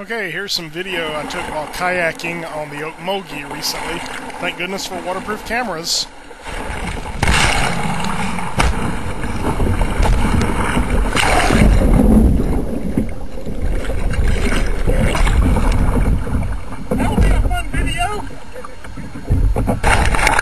Okay, here's some video I took while kayaking on the Ocmulgee recently. Thank goodness for waterproof cameras. That'll be a fun video!